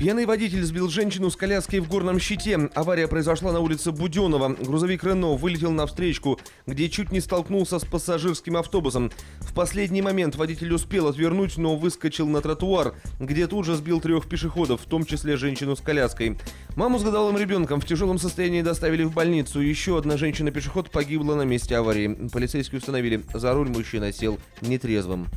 Пьяный водитель сбил женщину с коляской в Горном Щите. Авария произошла на улице Буденного. Грузовик Renault вылетел на встречку, где чуть не столкнулся с пассажирским автобусом. В последний момент водитель успел отвернуть, но выскочил на тротуар, где тут же сбил трех пешеходов, в том числе женщину с коляской. Маму с годовалым ребенком в тяжелом состоянии доставили в больницу. Еще одна женщина-пешеход погибла на месте аварии. Полицейские установили, за руль мужчина сел нетрезвым.